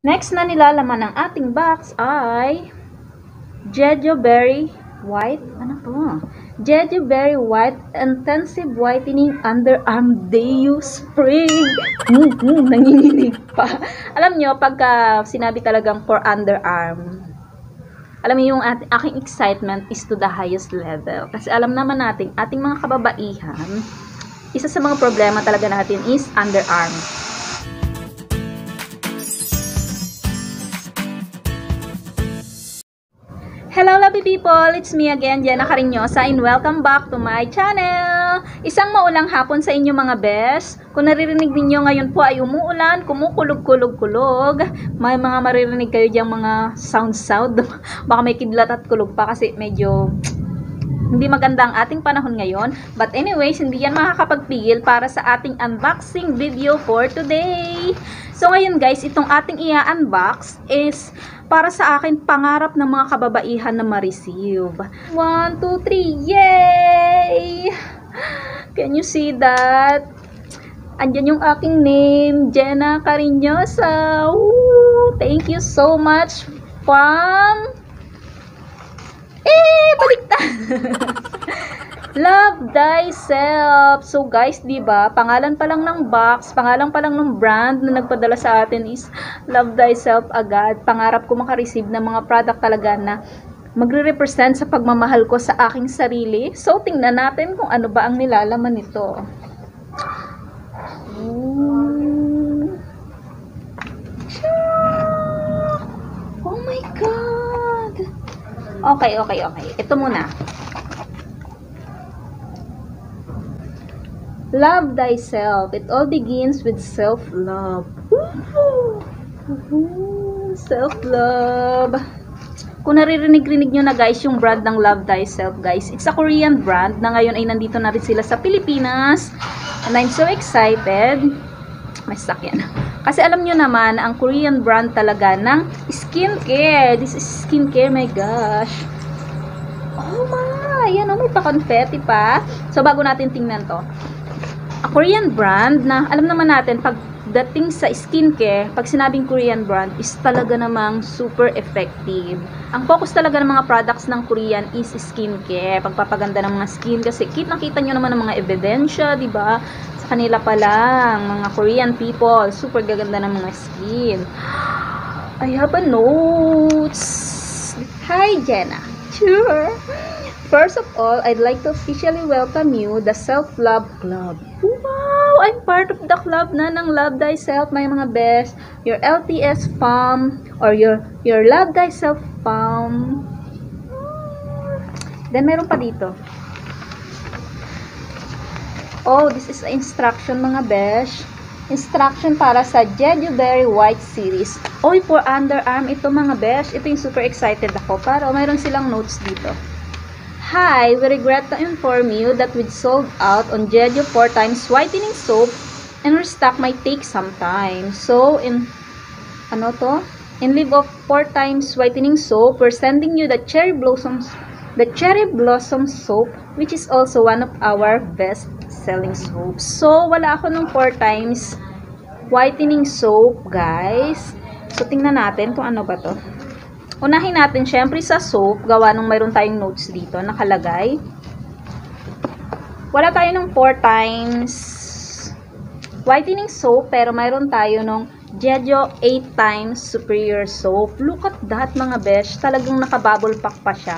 Next na nilalaman ng ating box ay Jeju Berry White. Ano to? Jeju Berry White Intensive Whitening Underarm Dew Spray. Nanginginig pa. Alam nyo, pagka sinabi talagang for underarm, alam niyo yung aking excitement is to the highest level. Kasi alam naman natin, ating mga kababaihan, isa sa mga problema talaga natin is underarm. Hello lovely people, it's me again, Jhenna Cariñosa, and welcome back to my channel. Isang maulang hapon sa inyo mga best. Kung naririnig ninyo ngayon po ay umuulan, kumukulog-kulog-kulog. May mga maririnig kayo diyang mga sound. Baka may kidlat at kulog pa kasi medyo hindi maganda ang ating panahon ngayon. But anyways, hindi yan makakapagpigil para sa ating unboxing video for today. So ngayon guys, itong ating i-unbox is para sa akin, pangarap ng mga kababaihan na ma-receive. 1, 2, 3, yay! Can you see that? Andyan yung aking name, Jhenna Cariñosa. Woo! Thank you so much from... Baliktad! Love Thyself. So guys, diba, pangalan pa lang ng box, pangalan pa lang ng brand na nagpadala sa atin is Love Thyself agad. Pangarap ko makareceive ng mga product talaga na magre-represent sa pagmamahal ko sa aking sarili. So tingnan natin kung ano ba ang nilalaman nito. Oh my God! Okay. Ito muna. Love thyself. It all begins with self-love. Self-love. Kung naririnig-rinig nyo na guys yung brand ng Love Thyself guys, it's a Korean brand na ngayon ay nandito na rin sila sa Pilipinas. And I'm so excited. May sakyan. Kasi alam nyo naman, ang Korean brand talaga ng skincare. This is skincare, my gosh. Oh my! Yan o, may pa-confetti pa. So bago natin tingnan to. A Korean brand na alam naman natin pagdating sa skincare, pag sinabing Korean brand is talaga namang super effective. Ang focus talaga ng mga products ng Korean is skincare, pagpapaganda ng mga skin kasi nakita nyo naman ng mga ebidensya, 'di ba? Sa kanila pa lang, mga Korean people, super gaganda ng mga skin. I have a notes. Hi Jhenna. Sure. First of all, I'd like to officially welcome you the Self-Love Club. Wow! I'm part of the club na ng Love Thyself, my mga best. Your LTS fam or your Love Thyself fam. Then, meron pa dito. Oh, this is instruction mga besh. Instruction para sa Jeju Berry White series. Oy, for underarm ito mga besh. Ito yung super excited ako. Para mayroon silang notes dito. Hi, we regret to inform you that we'd sold out on Jeju 8 Times Whitening Soap and restock might take some time. So, in lieu of 8 Times Whitening Soap, we're sending you the Cherry Blossom Soap, which is also one of our best-selling soaps. So, wala ako ng 8 Times Whitening Soap, guys. So, tingnan natin kung ano ba to. Unahin natin, syempre sa soap, gawa nung mayroon tayong notes dito, nakalagay. Wala tayo nung 4 times whitening soap, pero mayroon tayo nung Jeju 8 times superior soap. Look at that, mga besh. Talagang nakabubble pack pa siya.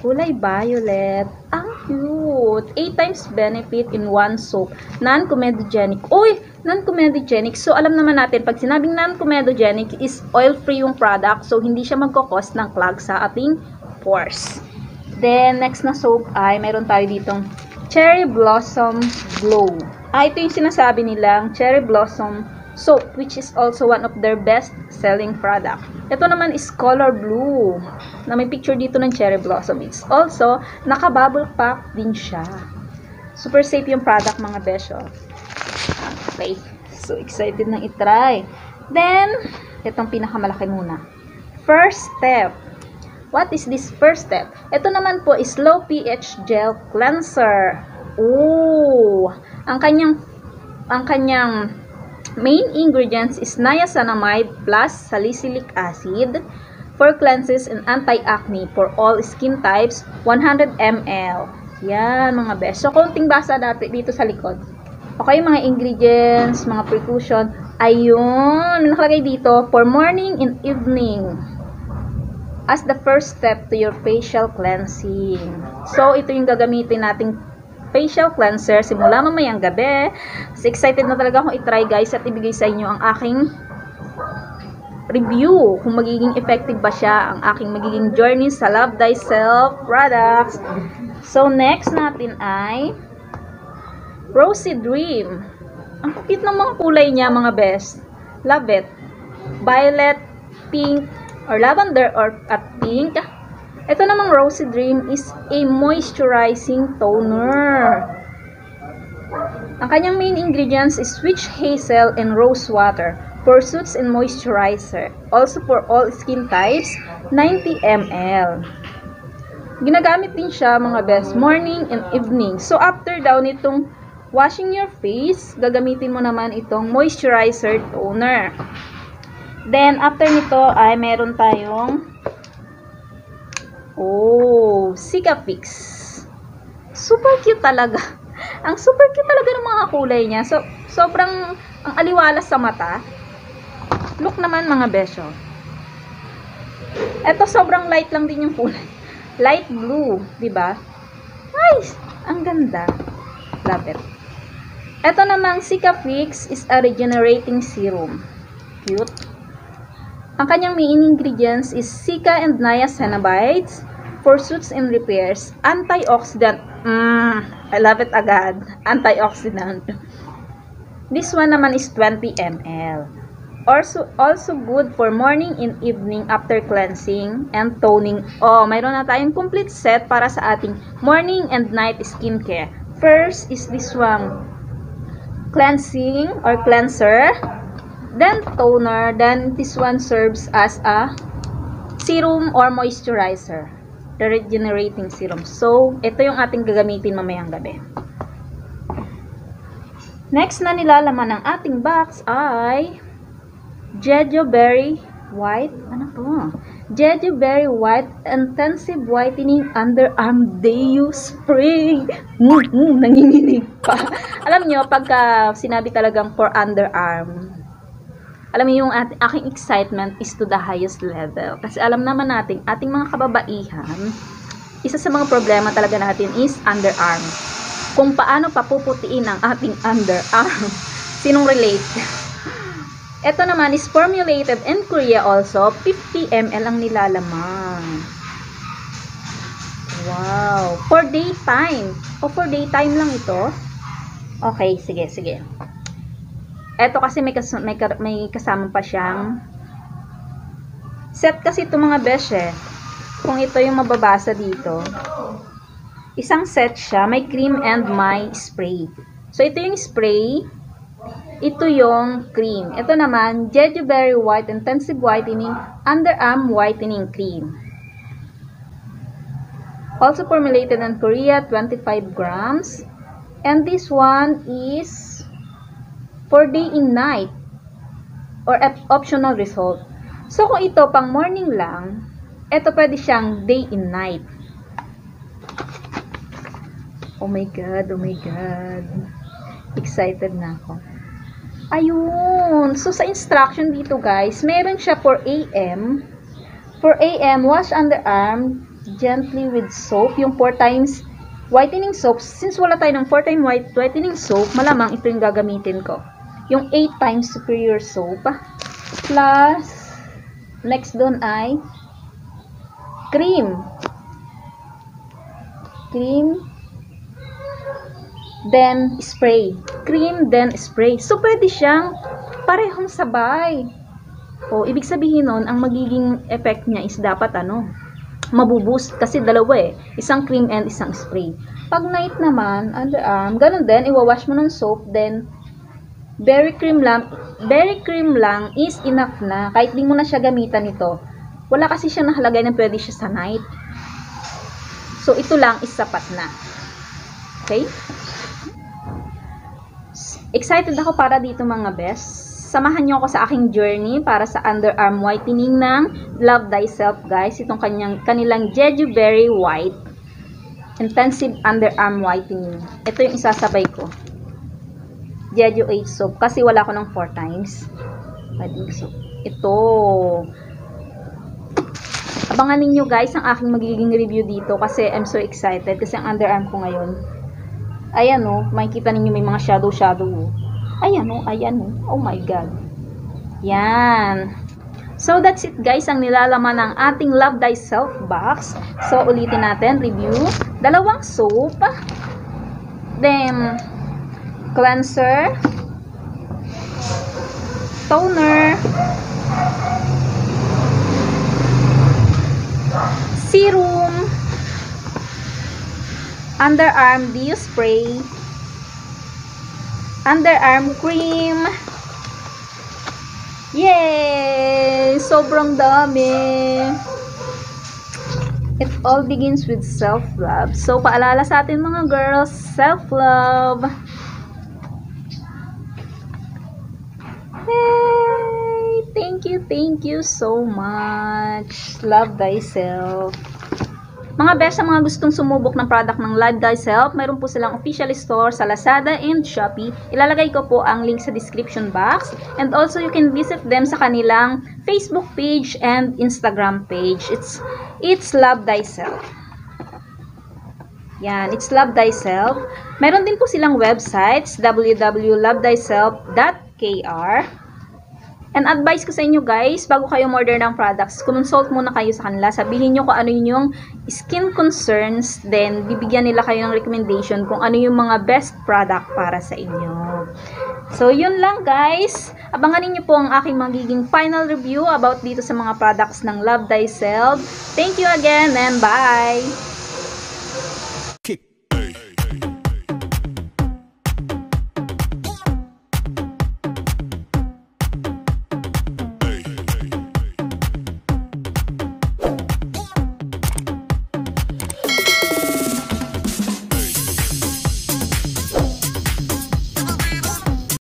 Kulay violet. Ang cute. 8 times benefit in one soap. Non-comedogenic. Uy! Non-comedogenic. So, alam naman natin, pag sinabing non-comedogenic is oil-free yung product. So, hindi siya magkakos ng clog sa ating pores. Then, next na soap ay, meron tayo ditong Cherry Blossom Glow. Ito yung sinasabi nilang Cherry Blossom Soap, which is also one of their best-selling product. Ito naman is color blue, na may picture dito ng Cherry Blossom. It's also, naka-bubble pack din siya. Super safe yung product, mga besyo. Okay. So, excited nang itry. Then, itong pinakamalaki muna. First step. What is this first step? Ito naman po is low pH gel cleanser. Ooh! Ang kanyang Main ingredients is niacinamide plus salicylic acid for cleanses and anti-acne for all skin types, 100 ml. Yan, mga besh. So, konting basa dati dito sa likod. Okay, mga ingredients, mga precaution. Ayun, nakalagay dito, for morning and evening as the first step to your facial cleansing. So, ito yung gagamitin nating facial cleanser simula mamayang gabi. So, excited na talaga akong itry, guys, at ibigay sa inyo ang aking review kung magiging effective ba siya ang aking magiging journey sa Love Thyself products. So, next natin ay Rosey Dream. Ang cute ng mga kulay niya, mga best. Love it. Violet, pink, or lavender, or at pink. Ito namang Rosey Dream is a moisturizing toner. Ang kanyang main ingredients is witch hazel and rose water. For suits and moisturizer, also for all skin types, 90 ml. Ginagamit din siya, mga best, morning and evening. So, after daw nitong washing your face, gagamitin mo naman itong moisturizer toner. Then, after nito ay meron tayong Cica Fix. Super cute talaga. Ang super cute talaga ng mga kulay niya. So, sobrang ang aliwalas sa mata. Look naman, mga besyo. Eto, sobrang light lang din yung kulay. Light blue, diba? Nice! Ang ganda. Love it. Eto namang Cica Fix is a regenerating serum. Cute. Ang kanyang main ingredients is cica and niacinamides for suits and repairs. Antioxidant. I love it agad. Antioxidant. This one naman is 20 ml. Also good for morning and evening after cleansing and toning. Oh, mayroon na tayong complete set para sa ating morning and night skincare. First is this one, cleansing or cleanser, then toner, then this one serves as a serum or moisturizer, the regenerating serum. So, ito yung ating gagamitin mamayang gabi. Next na nilalaman ng ating box ay Jeju Berry White. Ano to? Jeju Berry White Intensive Whitening Underarm Day Use Spray. Nanginginig pa. Alam nyo, pagka sinabi talagang for underarm, alam nyo, yung aking excitement is to the highest level. Kasi alam naman natin, ating mga kababaihan, isa sa mga problema talaga natin is underarm. Kung paano papuputiin ang ating underarm. Sinong relate? Ito naman is formulated in Korea also. 50 ml ang nilalaman. Wow. For daytime. O, for daytime lang ito? Okay, sige, sige. Ito kasi may kasama pa siyang set kasi ito, mga besh, eh. Kung ito yung mababasa dito. Isang set siya. May cream and may spray. So, ito yung spray. Ito yung cream. Ito naman, Jeju Berry White Intensive Whitening Underarm Whitening Cream. Also formulated in Korea, 25 grams. And this one is for day and night or optional result. So, kung ito pang morning lang, ito pwede siyang day and night. Oh my God, oh my God. Excited na ako. Ayun. So, sa instruction dito, guys, meron siya for AM. For AM, wash underarm gently with soap. Yung 4x whitening soap. Since wala tayo ng 4x whitening soap, malamang ito yung gagamitin ko. Yung 8 times superior soap. Plus, next doon ay cream. Cream. Then spray. Cream, then spray. So, pwede siyang parehong sabay. O, ibig sabihin nun, ang magiging effect niya is dapat, ano, mabuboost. Kasi dalawa, eh. Isang cream and isang spray. Pag night naman, underarm, ganun din, iwawash mo ng soap, then berry cream lang is enough na. Kahit di mo na siya gamitan ito. Wala kasi siya nakalagay na pwede siya sa night. So, ito lang is sapat na. Okay? Excited ako para dito, mga best. samahan nyo ako sa aking journey para sa underarm whitening ng Love Thyself, guys. Itong kanilang Jeju Berry White Intensive Underarm Whitening. Ito yung isasabay ko. Jeju 8 soap. Kasi wala ko ng 4 times. Soap. Ito. Abangan ninyo, guys, ang aking magiging review dito. Kasi I'm so excited. Kasi ang underarm ko ngayon. Ayan, oh. Makikita ninyo may mga shadow. Ayan o, ayan o. Oh my God. Yan. So, that's it, guys. Ang nilalaman ng ating Love Thyself box. So, ulitin natin. Review. 2 soap. Then, cleanser. Toner. Serum. Underarm dew spray. Underarm cream. Yay! Sobrang dami! It all begins with self-love. So, paalala sa atin mga girls, self-love. Hey! Thank you so much. Love Thyself. Mga best, sa mga gustong sumubok ng product ng Love Thyself, mayroon po silang official store sa Lazada and Shopee. Ilalagay ko po ang link sa description box. And also, you can visit them sa kanilang Facebook page and Instagram page. It's Love Thyself. Yan, it's Love Thyself. Meron din po silang websites, www.lovethyself.kr. And advice ko sa inyo, guys, bago kayo order ng products, consult muna kayo sa kanila. Sabihin nyo kung ano yung skin concerns, then bibigyan nila kayo ng recommendation kung ano yung mga best product para sa inyo. So, yun lang, guys. Abangan niyo po ang aking magiging final review about dito sa mga products ng Love Thyself. Thank you again and bye!